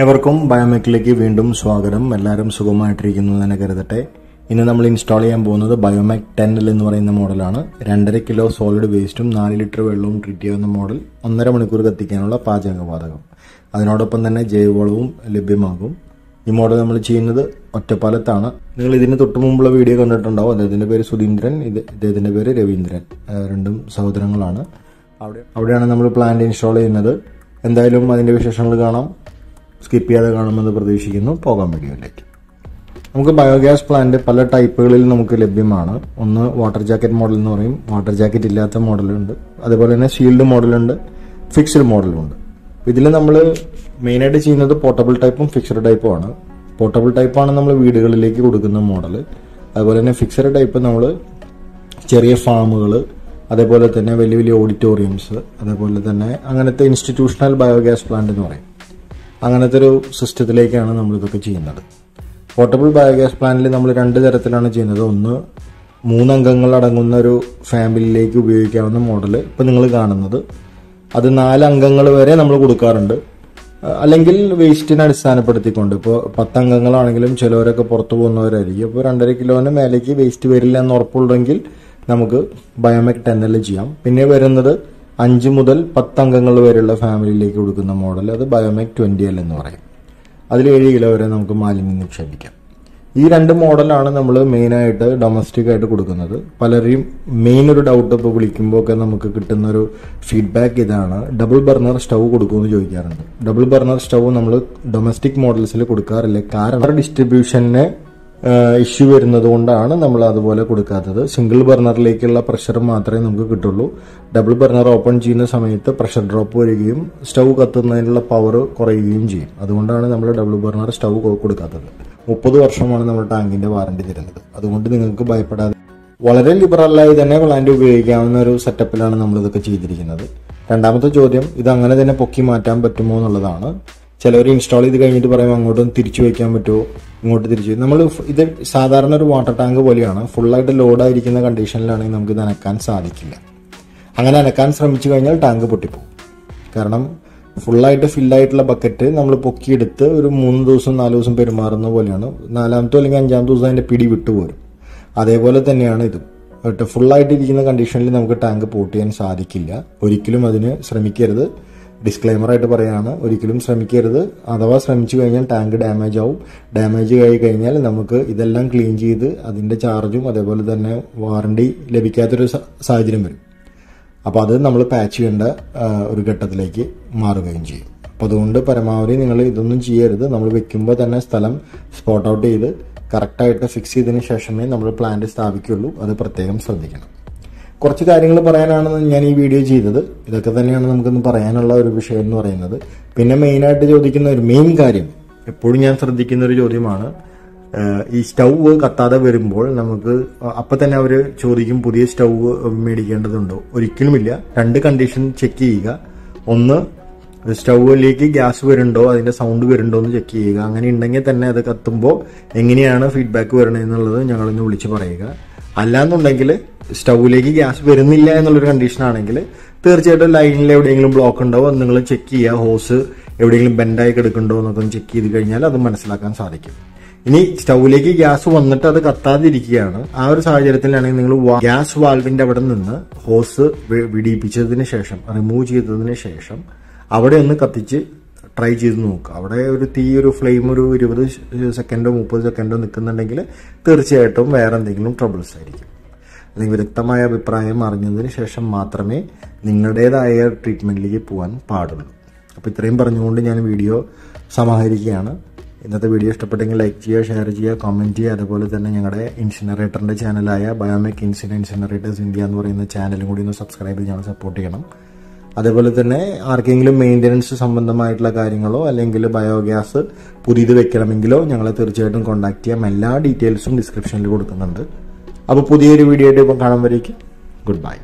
ഏവർക്കും ബയോമെക്കിലേക്ക് വീണ്ടും സ്വാഗതം. എല്ലാവരും സുഖമായിട്ടിരിക്കുന്നു എന്ന് കരുതട്ടെ. ഇന്ന് നമ്മൾ ഇൻസ്റ്റാൾ ചെയ്യാൻ പോകുന്നത് ബയോമെക് 10L എന്ന് പറയുന്ന മോഡലാണ്. 2.5 കിലോ സോളിഡ് വേസ്റ്റും 4 ലിറ്റർ വെള്ളവും ട്രീറ്റ് ചെയ്യുന്ന മോഡൽ 1.5 മണിക്കൂർ കത്തിക്കാനുള്ള പാചകവാതകം, അതിനോടൊപ്പം തന്നെ ജൈവവളവും ലഭ്യമാകും. ഈ മോഡൽ നമ്മൾ ചെയ്യുന്നത് ഒറ്റപ്പാലത്താണ്. നിങ്ങൾ ഇതിന് തൊട്ട് മുമ്പുള്ള വീഡിയോ കണ്ടിട്ടുണ്ടാവും. അദ്ദേഹത്തിൻ്റെ പേര് സുധീന്ദ്രൻ, ഇദ്ദേഹത്തിൻ്റെ പേര് രവീന്ദ്രൻ, രണ്ടും സഹോദരങ്ങളാണ്. അവിടെയാണ് നമ്മൾ പ്ലാന്റ് ഇൻസ്റ്റാൾ ചെയ്യുന്നത്. എന്തായാലും അതിൻ്റെ വിശേഷങ്ങൾ കാണാം, സ്കിപ്പ് ചെയ്യാതെ കാണുമെന്ന് പ്രതീക്ഷിക്കുന്നു. പോകാൻ വീഡിയോയിലേക്ക്. നമുക്ക് ബയോഗ്യാസ് പ്ലാന്റ് പല ടൈപ്പുകളിൽ നമുക്ക് ലഭ്യമാണ്. ഒന്ന് വാട്ടർ ജാക്കറ്റ് മോഡൽ എന്ന് പറയും. വാട്ടർ ജാക്കറ്റ് ഇല്ലാത്ത മോഡലുണ്ട്, അതുപോലെ തന്നെ ഷീൽഡ് മോഡലുണ്ട്, ഫിക്സഡ് മോഡലുണ്ട്. ഇതിൽ നമ്മൾ മെയിനായിട്ട് ചെയ്യുന്നത് പോർട്ടബിൾ ടൈപ്പും ഫിക്സഡ് ടൈപ്പും ആണ്. പോർട്ടബിൾ ടൈപ്പാണ് നമ്മൾ വീടുകളിലേക്ക് കൊടുക്കുന്ന മോഡൽ. അതുപോലെ തന്നെ ഫിക്സഡ് ടൈപ്പ് നമ്മൾ ചെറിയ ഫാമുകൾ, അതേപോലെ തന്നെ വലിയ വലിയ ഓഡിറ്റോറിയംസ്, അതേപോലെ തന്നെ അങ്ങനത്തെ ഇൻസ്റ്റിറ്റ്യൂഷണൽ ബയോഗ്യാസ് പ്ലാന്റ് എന്ന് പറയും. അങ്ങനത്തെ ഒരു സിസ്റ്റത്തിലേക്കാണ് നമ്മളിതൊക്കെ ചെയ്യുന്നത്. പോർട്ടബിൾ ബയോഗ്യാസ് പ്ലാന്റിൽ നമ്മൾ 2 തരത്തിലാണ് ചെയ്യുന്നത്. ഒന്ന് 3 അംഗങ്ങൾ അടങ്ങുന്ന ഒരു ഫാമിലിയിലേക്ക് ഉപയോഗിക്കാവുന്ന മോഡൽ ഇപ്പോൾ നിങ്ങൾ കാണുന്നത്, അത് 4 അംഗങ്ങൾ വരെ നമ്മൾ കൊടുക്കാറുണ്ട്. അല്ലെങ്കിൽ വേസ്റ്റിനെ അടിസ്ഥാനപ്പെടുത്തിക്കൊണ്ട് ഇപ്പോൾ 10 അംഗങ്ങളാണെങ്കിലും ചിലവരൊക്കെ പുറത്തു പോകുന്നവരായിരിക്കും. അപ്പോൾ 2.5 കിലോന് മേലേക്ക് വേസ്റ്റ് വരില്ല എന്ന് ഉറപ്പുണ്ടെങ്കിൽ നമുക്ക് ബയോമെക് 10L ചെയ്യാം. പിന്നെ വരുന്നത് 5 മുതൽ 10 അംഗങ്ങൾ വരെയുള്ള ഫാമിലിയിലേക്ക് കൊടുക്കുന്ന മോഡൽ, അത് ബയോമെക് 20L എന്ന് പറയും. അതിൽ 7 കിലോ വരെ നമുക്ക് മാലിന്യം നിക്ഷേപിക്കാം. ഈ 2 മോഡലാണ് നമ്മൾ മെയിനായിട്ട് ഡൊമസ്റ്റിക്കായിട്ട് കൊടുക്കുന്നത്. പലരെയും മെയിൻ ഒരു ഡൗട്ട് ഇപ്പോൾ വിളിക്കുമ്പോൾ ഒക്കെ നമുക്ക് കിട്ടുന്നൊരു ഫീഡ്ബാക്ക് ഇതാണ്, ഡബിൾ ബർണർ സ്റ്റവ് കൊടുക്കുമെന്ന് ചോദിക്കാറുണ്ട്. ഡബിൾ ബർണർ സ്റ്റവ് നമ്മൾ ഡൊമസ്റ്റിക് മോഡൽസിൽ കൊടുക്കാറില്ല, കാരണം ഡിസ്ട്രിബ്യൂഷനെ ഇഷ്യൂ വരുന്നത് കൊണ്ടാണ് നമ്മൾ അതുപോലെ കൊടുക്കാത്തത്. സിംഗിൾ ബർണറിലേക്കുള്ള പ്രഷർ മാത്രമേ നമുക്ക് കിട്ടുള്ളൂ. ഡബിൾ ബർണർ ഓപ്പൺ ചെയ്യുന്ന സമയത്ത് പ്രഷർ ഡ്രോപ്പ് വരികയും സ്റ്റവ് കത്തുന്നതിനുള്ള പവർ കുറയുകയും ചെയ്യും. അതുകൊണ്ടാണ് നമ്മൾ ഡബിൾ ബർണർ സ്റ്റവ് കൊടുക്കാത്തത്. 30 വർഷമാണ് നമ്മൾ ടാങ്കിൻ്റെ വാറണ്ടി തരുന്നത്. അതുകൊണ്ട് നിങ്ങൾക്ക് ഭയപ്പെടാതെ വളരെ ലിബറലായി തന്നെ പ്ലാന്റ് ഉപയോഗിക്കാവുന്ന ഒരു സെറ്റപ്പിലാണ് നമ്മളിതൊക്കെ ചെയ്തിരിക്കുന്നത്. രണ്ടാമത്തെ ചോദ്യം, ഇത് അങ്ങനെ തന്നെ പൊക്കി മാറ്റാൻ പറ്റുമോ എന്നുള്ളതാണ്. ചിലവർ ഇൻസ്റ്റാൾ ചെയ്ത് കഴിഞ്ഞിട്ട് പറയും അങ്ങോട്ടും തിരിച്ചു വയ്ക്കാൻ പറ്റുമോ, ഇങ്ങോട്ട് തിരിച്ചു. നമ്മൾ ഇത് സാധാരണ ഒരു വാട്ടർ ടാങ്ക് പോലെയാണ്. ഫുള്ളായിട്ട് ലോഡായിരിക്കുന്ന കണ്ടീഷനിലാണെങ്കിൽ നമുക്ക് ഇത് അനക്കാൻ സാധിക്കില്ല. അങ്ങനെ അനക്കാൻ ശ്രമിച്ചു കഴിഞ്ഞാൽ ടാങ്ക് പൊട്ടിപ്പോകും. കാരണം ഫുള്ളായിട്ട് ഫില്ലായിട്ടുള്ള ബക്കറ്റ് നമ്മൾ പൊക്കിയെടുത്ത് ഒരു 3 ദിവസം 4 ദിവസം പെരുമാറുന്ന പോലെയാണ്. 4-ാമത്തോ അല്ലെങ്കിൽ 5-ാമത്തെ ദിവസം അതിൻ്റെ പിടി വിട്ടുപോരും. അതേപോലെ തന്നെയാണ് ഇതും. ഫുള്ളായിട്ടിരിക്കുന്ന കണ്ടീഷനിൽ നമുക്ക് ടാങ്ക് പോട്ട് ചെയ്യാൻ സാധിക്കില്ല. ഒരിക്കലും അതിന് ശ്രമിക്കരുത്. ഡിസ്ക്ലൈമറായിട്ട് പറയുകയാണ്, ഒരിക്കലും ശ്രമിക്കരുത്. അഥവാ ശ്രമിച്ചു കഴിഞ്ഞാൽ ടാങ്ക് ഡാമേജ് ആവും. ഡാമേജ് ആയി കഴിഞ്ഞാൽ നമുക്ക് ഇതെല്ലാം ക്ലീൻ ചെയ്ത് അതിൻ്റെ ചാർജും അതേപോലെ തന്നെ വാറണ്ടി ലഭിക്കാത്തൊരു സാഹചര്യം വരും. അപ്പോൾ അത് നമ്മൾ പാച്ച് ചെയ്യേണ്ട ഒരു ഘട്ടത്തിലേക്ക് മാറുകയും ചെയ്യും. അപ്പോൾ അതുകൊണ്ട് പരമാവധി നിങ്ങൾ ഇതൊന്നും ചെയ്യരുത്. നമ്മൾ വെക്കുമ്പോൾ തന്നെ സ്ഥലം സ്പോട്ട് ഔട്ട് ചെയ്ത് കറക്റ്റായിട്ട് ഫിക്സ് ചെയ്തതിന് ശേഷമേ നമ്മൾ പ്ലാന്റ് സ്ഥാപിക്കുകയുള്ളൂ. അത് പ്രത്യേകം ശ്രദ്ധിക്കണം. കുറച്ച് കാര്യങ്ങൾ പറയാനാണ് ഞാൻ ഈ വീഡിയോ ചെയ്തത്. ഇതൊക്കെ തന്നെയാണ് നമുക്കൊന്ന് പറയാനുള്ള ഒരു വിഷയം എന്ന് പറയുന്നത്. പിന്നെ മെയിനായിട്ട് ചോദിക്കുന്ന ഒരു മെയിൻ കാര്യം, എപ്പോഴും ഞാൻ ശ്രദ്ധിക്കുന്ന ഒരു ചോദ്യമാണ്, ഈ സ്റ്റൗവ് കത്താതെ വരുമ്പോൾ നമുക്ക് അപ്പം തന്നെ അവർ ചോദിക്കും പുതിയ സ്റ്റൗവ് മേടിക്കേണ്ടതുണ്ടോ. ഒരിക്കലുമില്ല. 2 കണ്ടീഷൻ ചെക്ക് ചെയ്യുക. ഒന്ന്, സ്റ്റൗവിലേക്ക് ഗ്യാസ് വരുന്നുണ്ടോ, അതിൻ്റെ സൗണ്ട് വരുന്നുണ്ടോ എന്ന് ചെക്ക് ചെയ്യുക. അങ്ങനെ ഉണ്ടെങ്കിൽ തന്നെ അത് കത്തുമ്പോൾ എങ്ങനെയാണ് ഫീഡ്ബാക്ക് വരണമെന്നുള്ളത് ഞങ്ങളൊന്ന് വിളിച്ച് പറയുക. അല്ലാന്നുണ്ടെങ്കിൽ സ്റ്റൗവിലേക്ക് ഗ്യാസ് വരുന്നില്ല എന്നുള്ളൊരു കണ്ടീഷനാണെങ്കിൽ തീർച്ചയായിട്ടും ലൈനിൽ എവിടെയെങ്കിലും ബ്ലോക്ക് ഉണ്ടാവും. അത് നിങ്ങൾ ചെക്ക് ചെയ്യുക. ഹോസ് എവിടെയെങ്കിലും ബെൻഡായി കിടക്കുന്നുണ്ടോ എന്നൊക്കെ ചെക്ക് ചെയ്ത് കഴിഞ്ഞാൽ അത് മനസ്സിലാക്കാൻ സാധിക്കും. ഇനി സ്റ്റൗവിലേക്ക് ഗ്യാസ് വന്നിട്ട് അത് കത്താതിരിക്കുകയാണ്, ആ ഒരു സാഹചര്യത്തിലാണെങ്കിൽ നിങ്ങൾ ഗ്യാസ് വാൽവിൻ്റെ അവിടെ നിന്ന് ഹോസ് വിടിയിപ്പിച്ചതിന് ശേഷം, റിമൂവ് ചെയ്തതിന് ശേഷം അവിടെ ഒന്ന് കത്തിച്ച് ട്രൈ ചെയ്ത് നോക്കുക. അവിടെ ഒരു തീ, ഒരു ഫ്ലെയിം ഒരു 20 സെക്കൻഡോ 30 സെക്കൻഡോ നിൽക്കുന്നുണ്ടെങ്കിൽ തീർച്ചയായിട്ടും വേറെ എന്തെങ്കിലും ട്രബിൾസ് ആയിരിക്കും. അല്ലെങ്കിൽ വിദഗ്ധമായ അഭിപ്രായം അറിഞ്ഞതിന് ശേഷം മാത്രമേ നിങ്ങളുടേതായ ട്രീറ്റ്മെൻറ്റിലേക്ക് പോകാൻ പാടുള്ളൂ. അപ്പോൾ ഇത്രയും പറഞ്ഞുകൊണ്ട് ഞാൻ വീഡിയോ സമാഹരിക്കുകയാണ്. ഇന്നത്തെ വീഡിയോ ഇഷ്ടപ്പെട്ടെങ്കിൽ ലൈക്ക് ചെയ്യുക, ഷെയർ ചെയ്യുക, കമൻറ്റ് ചെയ്യുക. അതുപോലെ തന്നെ ഞങ്ങളുടെ ഇൻസിനറേറ്ററിൻ്റെ ചാനലായ ബയോമെക് ഇൻസിനറേറ്റേഴ്സ് ഇന്ത്യ എന്ന് പറയുന്ന ചാനലും കൂടി ഒന്ന് സബ്സ്ക്രൈബ് ചെയ്ത് ഞങ്ങൾ സപ്പോർട്ട് ചെയ്യണം. അതേപോലെ തന്നെ ആർക്കെങ്കിലും മെയിൻ്റനൻസ് സംബന്ധമായിട്ടുള്ള കാര്യങ്ങളോ അല്ലെങ്കിൽ ബയോഗ്യാസ് പുതിയത് വെക്കണമെങ്കിലോ ഞങ്ങളെ തീർച്ചയായിട്ടും കോൺടാക്ട് ചെയ്യാം. എല്ലാ ഡീറ്റെയിൽസും ഡിസ്ക്രിപ്ഷനിൽ കൊടുക്കുന്നുണ്ട്. അപ്പോൾ പുതിയൊരു വീഡിയോ ആയിട്ട് കാണുമ്പോഴേക്കും ഗുഡ് ബൈ.